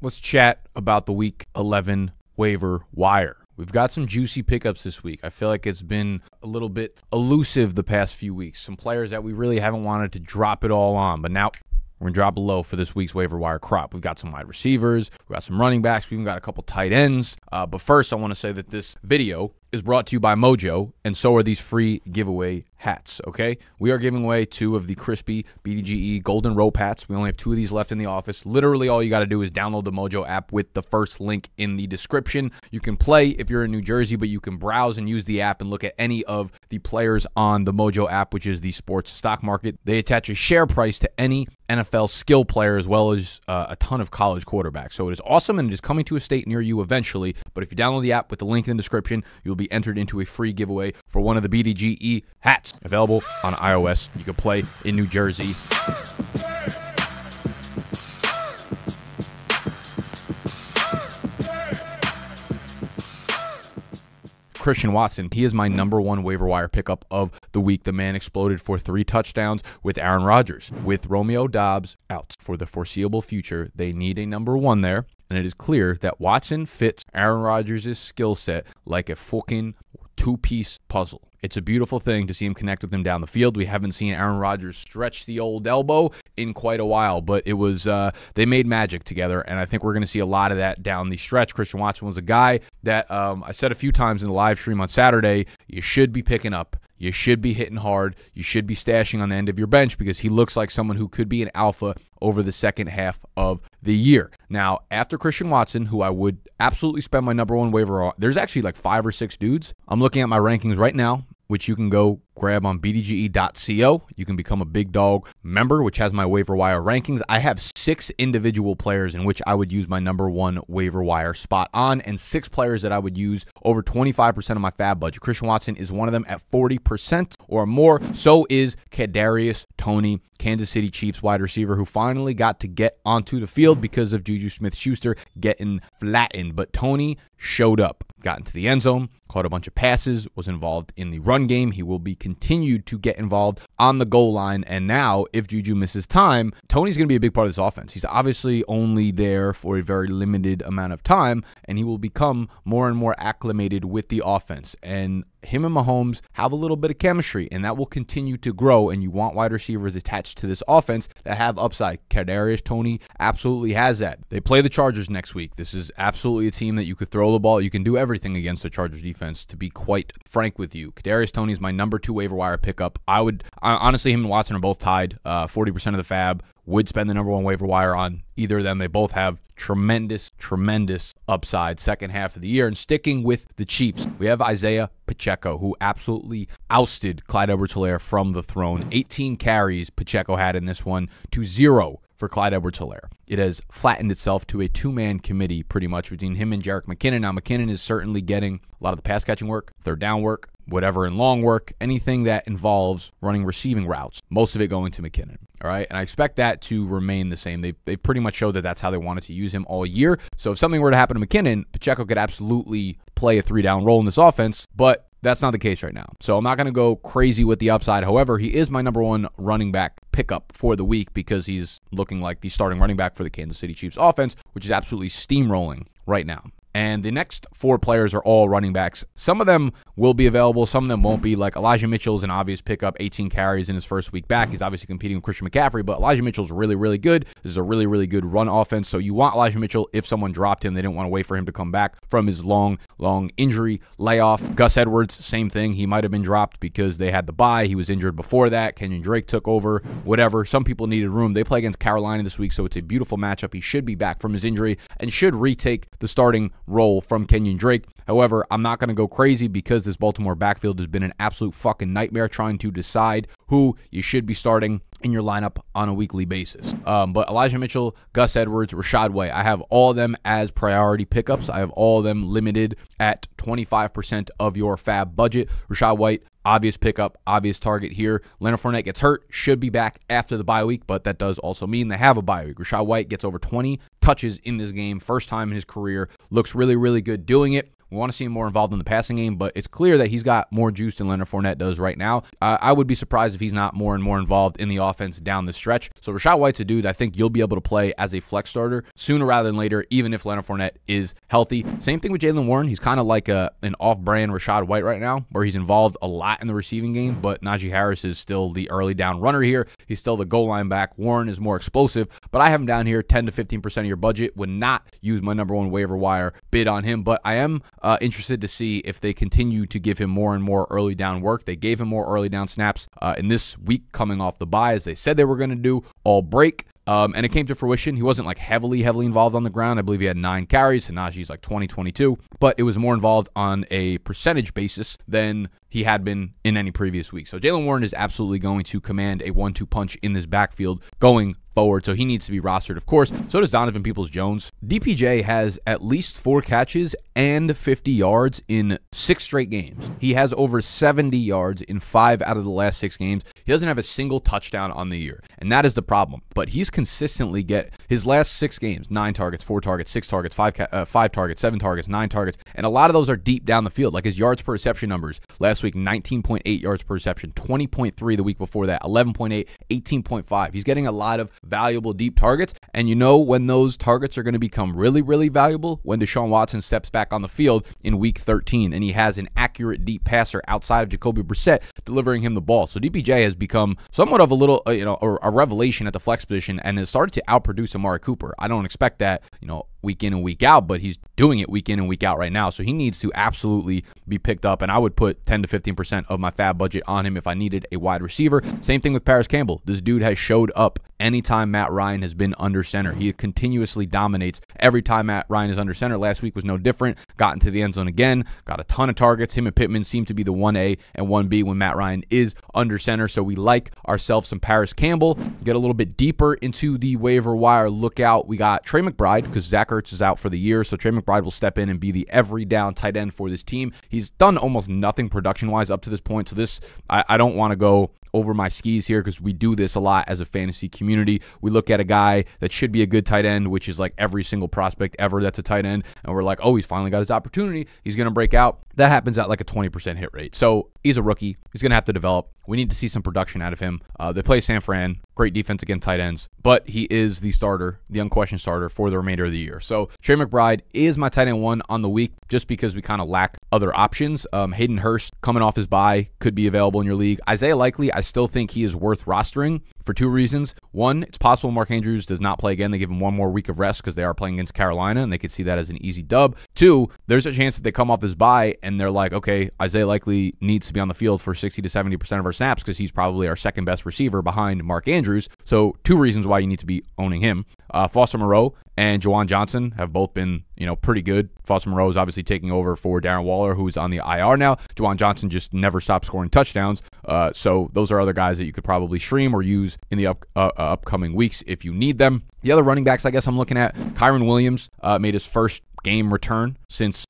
Let's chat about the Week 11 waiver wire. We've got some juicy pickups this week. I feel like it's been a little bit elusive the past few weeks. Some players that we really haven't wanted to drop it all on, but now we're going to drop a low for this week's waiver wire crop. We've got some wide receivers. We've got some running backs. We've even got a couple tight ends. But first, I want to say that this video is brought to you by Mojo, and so are these free giveaway hats, okay? We are giving away two of the crispy BDGE golden rope hats. We only have two of these left in the office. Literally all you got to do is download the Mojo app with the first link in the description. You can play if you're in New Jersey, but you can browse and use the app and look at any of the players on the Mojo app, which is the sports stock market. They attach a share price to any NFL skill player as well as a ton of college quarterbacks. So it is awesome, and it is coming to a state near you eventually. But if you download the app with the link in the description, you'll be entered into a free giveaway for one of the BDGE hats available on iOS. You can play in New Jersey. Christian Watson, he is my #1 waiver wire pickup of the week. The man exploded for 3 touchdowns with Aaron Rodgers. With Romeo Dobbs out for the foreseeable future, they need a #1 there, and it is clear that Watson fits Aaron Rodgers' skill set like a fucking two-piece puzzle. It's a beautiful thing to see him connect with him down the field. We haven't seen Aaron Rodgers stretch the old elbow in quite a while, but it was they made magic together, and I think we're going to see a lot of that down the stretch. Christian Watson was a guy that I said a few times in the live stream on Saturday, you should be picking up. You should be hitting hard. You should be stashing on the end of your bench because he looks like someone who could be an alpha over the second half of the year. Now, after Christian Watson, who I would absolutely spend my #1 waiver on, there's actually like 5 or 6 dudes. I'm looking at my rankings right now, which you can go grab on BDGE.co. You can become a Big Dog member, which has my waiver wire rankings. I have 6 individual players in which I would use my #1 waiver wire spot on, and 6 players that I would use over 25% of my fab budget. Christian Watson is one of them at 40% or more. So is Kadarius Toney, Kansas City Chiefs wide receiver, who finally got to get onto the field because of Juju Smith-Schuster getting flattened. But Toney showed up, got into the end zone, caught a bunch of passes, was involved in the run game. He will be continued to get involved on the goal line. And now, if Juju misses time, Toney's going to be a big part of this offense. He's obviously only there for a very limited amount of time, and he will become more and more acclimated with the offense. And him and Mahomes have a little bit of chemistry, and that will continue to grow, and you want wide receivers attached to this offense that have upside. Kadarius Toney absolutely has that. They play the Chargers next week. This is absolutely a team that you could throw the ball. You can do everything against the Chargers defense, to be quite frank with you. Kadarius Toney is my #2 waiver wire pickup. Honestly, him and Watson are both tied. 40% of the fab. Would spend the #1 waiver wire on either of them. They both have tremendous, tremendous upside second half of the year. And sticking with the Chiefs, we have Isaiah Pacheco, who absolutely ousted Clyde Edwards Hilaire from the throne. 18 carries Pacheco had in this one to 0 for Clyde Edwards Hilaire. It has flattened itself to a 2-man committee pretty much between him and Jerick McKinnon. Now, McKinnon is certainly getting a lot of the pass catching work, third down work, whatever and long work, anything that involves running receiving routes, most of it going to McKinnon. All right, and I expect that to remain the same. They pretty much showed that that's how they wanted to use him all year. So if something were to happen to McKinnon, Pacheco could absolutely play a 3-down role in this offense, but that's not the case right now. So I'm not going to go crazy with the upside. However, he is my #1 running back pickup for the week because he's looking like the starting running back for the Kansas City Chiefs offense, which is absolutely steamrolling right now. And the next 4 players are all running backs. Some of them will be available. Some of them won't be. Like Elijah Mitchell is an obvious pickup, 18 carries in his first week back. He's obviously competing with Christian McCaffrey, but Elijah Mitchell's really, really good. This is a really, really good run offense. So you want Elijah Mitchell. If someone dropped him, they didn't want to wait for him to come back from his long, long injury layoff. Gus Edwards, same thing. He might have been dropped because they had the bye. He was injured before that. Kenyon Drake took over, whatever. Some people needed room. They play against Carolina this week, so it's a beautiful matchup. He should be back from his injury and should retake the starting role from Kenyon Drake. However, I'm not going to go crazy because this Baltimore backfield has been an absolute fucking nightmare trying to decide who you should be starting in your lineup on a weekly basis. But Elijah Mitchell, Gus Edwards, Rashad White, I have all of them as priority pickups. I have all of them limited at 25% of your fab budget. Rashad White, obvious pickup, obvious target here. Leonard Fournette gets hurt, should be back after the bye week, but that does also mean they have a bye week. Rashad White gets over 20 touches in this game, first time in his career. Looks really, really good doing it. We want to see him more involved in the passing game, but it's clear that he's got more juice than Leonard Fournette does right now. I would be surprised if he's not more and more involved in the offense down the stretch. So Rashad White's a dude I think you'll be able to play as a flex starter sooner rather than later, even if Leonard Fournette is healthy. Same thing with Jalen Warren. He's kind of like an off-brand Rashad White right now, where he's involved a lot in the receiving game, but Najee Harris is still the early down runner here. He's still the goal line back. Warren is more explosive, but I have him down here 10 to 15% of your budget. Would not use my #1 waiver wire bid on him, but I am interested to see if they continue to give him more and more early down work. They gave him more early down snaps in this week coming off the bye, as they said they were going to do all break. And it came to fruition. He wasn't like heavily involved on the ground. I believe he had 9 carries. Najee's like 20, 22, but it was more involved on a percentage basis than he had been in any previous week. So Jalen Warren is absolutely going to command a 1-2 punch in this backfield going forward. So he needs to be rostered, of course. So does Donovan Peoples-Jones. DPJ has at least 4 catches and 50 yards in 6 straight games. He has over 70 yards in 5 out of the last 6 games. He doesn't have a single touchdown on the year, and that is the problem. But he's consistently get his last 6 games, 9 targets, 4 targets, 6 targets, 5 targets, 7 targets, 9 targets, and a lot of those are deep down the field. Like his yards per reception numbers last week, 19.8 yards per reception, 20.3 the week before that, 11.8, 18.5. He's getting a lot of valuable deep targets, and you know when those targets are going to become really valuable when Deshaun Watson steps back on the field in week 13 and he has an accurate deep passer outside of Jacoby Brissett delivering him the ball. So DPJ has become somewhat of a little a revelation at the flex position and has started to outproduce Amari Cooper. I don't expect that, week in and week out, but he's doing it week in and week out right now. So he needs to absolutely be picked up, and I would put 10 to 15% of my fab budget on him if I needed a wide receiver. Same thing with Paris Campbell. This dude has showed up anytime Matt Ryan has been under center. He continuously dominates every time Matt Ryan is under center. Last week was no different. Got into the end zone again, got a ton of targets. Him and Pittman seem to be the 1A and 1B when Matt Ryan is under center. So we like ourselves some Paris Campbell. Get a little bit deeper into the waiver wire lookout. We got Trey McBride, because Zach Ertz is out for the year, so Trey McBride will step in and be the every down tight end for this team. He's done almost nothing production wise up to this point, so this I don't want to go over my skis here, because we do this a lot as a fantasy community. We look at a guy that should be a good tight end, which is like every single prospect ever that's a tight end, and we're like, oh, he's finally got his opportunity, he's gonna break out. That happens at like a 20% hit rate. So he's a rookie, he's gonna have to develop. We need to see some production out of him. They play San Fran, great defense against tight ends, but he is the starter, the unquestioned starter for the remainder of the year. So Trey McBride is my tight end 1 on the week, just because we kind of lack other options. Hayden Hurst coming off his bye could be available in your league. Isaiah Likely, I still think he is worth rostering for 2 reasons. 1, it's possible Mark Andrews does not play again. They give him 1 more week of rest because they are playing against Carolina, and they could see that as an easy dub. 2, there's a chance that they come off his bye and they're like, okay, Isaiah Likely needs to be on the field for 60 to 70% of our snaps because he's probably our 2nd best receiver behind Mark Andrews. So 2 reasons why you need to be owning him. Foster Moreau and Juwan Johnson have both been, pretty good. Foster Moreau is obviously taking over for Darren Waller, who's on the IR now. Juwan Johnson just never stops scoring touchdowns. So those are other guys that you could probably stream or use in the upcoming weeks if you need them. The other running backs, I guess I'm looking at, Kyren Williams made his first game return since,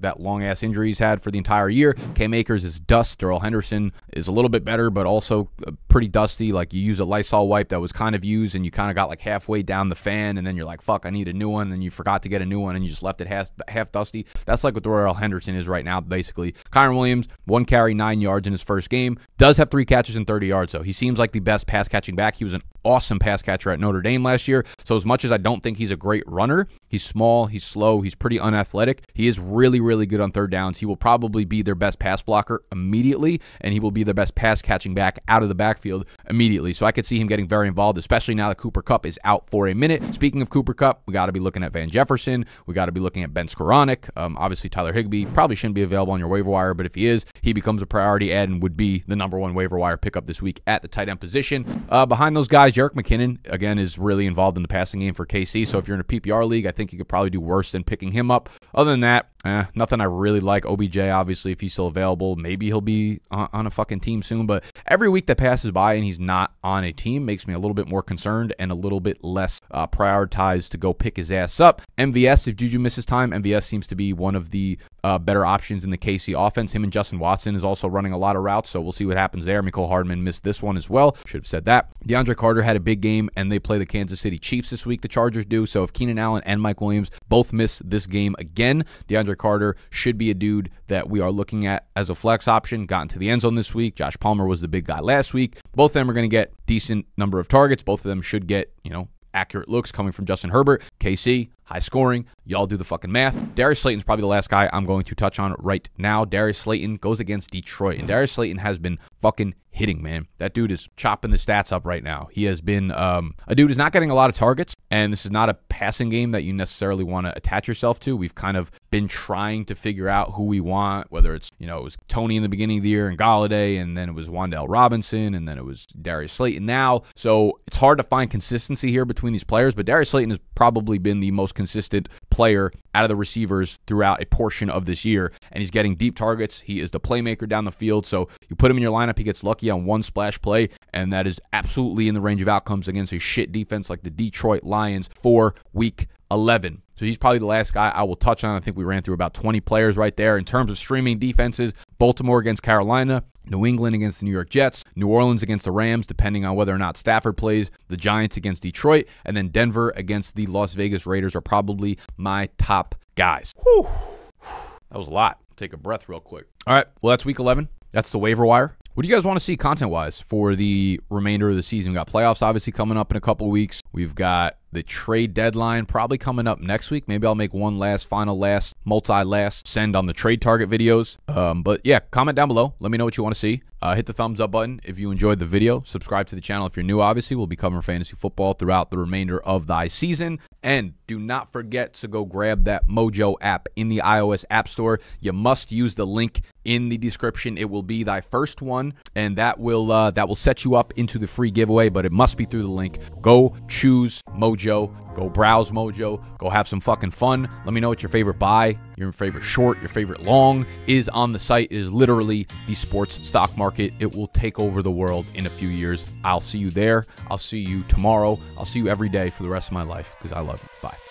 that long-ass injury he's had for the entire year. Cam Akers is dust. Darrell Henderson is a little bit better, but also pretty dusty. Like, you use a Lysol wipe that was kind of used, and you kind of got like halfway down the fan, and then you're like, fuck, I need a new one, and you forgot to get a new one, and you just left it half dusty. That's like what Darrell Henderson is right now, basically. Kyren Williams, 1 carry, 9 yards in his first game. Does have 3 catches and 30 yards, though. He seems like the best pass-catching back. He was an awesome pass catcher at Notre Dame last year. So as much as I don't think he's a great runner, he's small, he's slow, he's pretty unathletic. He is really good on third downs. He will probably be their best pass blocker immediately, and he will be their best pass catching back out of the backfield immediately. So I could see him getting very involved, especially now that Cooper Cup is out for a minute. Speaking of Cooper Cup, we got to be looking at Van Jefferson. We got to be looking at Ben Skoranek. Obviously, Tyler Higbee probably shouldn't be available on your waiver wire, but if he is, he becomes a priority ad and would be the #1 waiver wire pickup this week at the tight end position. Behind those guys, Jerick McKinnon, again, is really involved in the passing game for KC. So if you're in a PPR league, I think you could probably do worse than picking him up. Other than that, nothing I really like. OBJ, obviously, if he's still available, maybe he'll be on a fucking team soon. But every week that passes by and he's not on a team makes me a little bit more concerned and a little bit less prioritized to go pick his ass up. MVS, if Juju misses time, MVS seems to be one of the better options in the KC offense. Him and Justin Watson is also running a lot of routes, so we'll see what happens there. Mecole Hardman missed this one as well. Should have said that. DeAndre Carter had a big game, and they play the Kansas City Chiefs this week. The Chargers do. So if Keenan Allen and Mike Williams both miss this game again, DeAndre Carter should be a dude that we are looking at as a flex option. Got into the end zone this week. Josh Palmer was the big guy last week. Both of them are going to get decent number of targets. Both of them should get, you know, accurate looks coming from Justin Herbert. KC, high scoring. Y'all do the fucking math. Darius Slayton's probably the last guy I'm going to touch on right now. Darius Slayton goes against Detroit, and Darius Slayton has been fucking hitting, man. That dude is chopping the stats up right now. He has been a dude who's not getting a lot of targets, and this is not a passing game that you necessarily want to attach yourself to. We've kind of been trying to figure out who we want, whether it's, you know, it was Tony in the beginning of the year and Galladay, and then it was Wan'Dale Robinson, and then it was Darius Slayton now. So it's hard to find consistency here between these players, but Darius Slayton has probably been the most consistent player out of the receivers throughout a portion of this year, and he's getting deep targets. He is the playmaker down the field, so you put him in your lineup, he gets lucky on one splash play, and that is absolutely in the range of outcomes against a shit defense like the Detroit Lions for week 11. So he's probably the last guy I will touch on. I think we ran through about 20 players right there. In terms of streaming defenses, Baltimore against Carolina, New England against the New York Jets, New Orleans against the Rams, depending on whether or not Stafford plays, the Giants against Detroit, and then Denver against the Las Vegas Raiders are probably my top guys. Whew. That was a lot. Take a breath real quick. All right, well, that's week 11. That's the waiver wire. What do you guys want to see content-wise for the remainder of the season? We've got playoffs obviously coming up in a couple weeks. We've got the trade deadline probably coming up next week. Maybe I'll make one last, final last, multi-last send on the trade target videos. But yeah, comment down below. Let me know what you want to see. Hit the thumbs up button if you enjoyed the video. Subscribe to the channel if you're new, obviously. We'll be covering fantasy football throughout the remainder of thy season. And do not forget to go grab that Mojo app in the iOS App Store. You must use the link in the description. It will be thy first one, and that will set you up into the free giveaway, but it must be through the link. Go choose Mojo, go browse Mojo, go have some fucking fun. Let me know what your favorite buy, your favorite short, your favorite long is on the site. It is literally the sports stock market. It will take over the world in a few years. I'll see you there. I'll see you tomorrow. I'll see you every day for the rest of my life because I love you. Bye.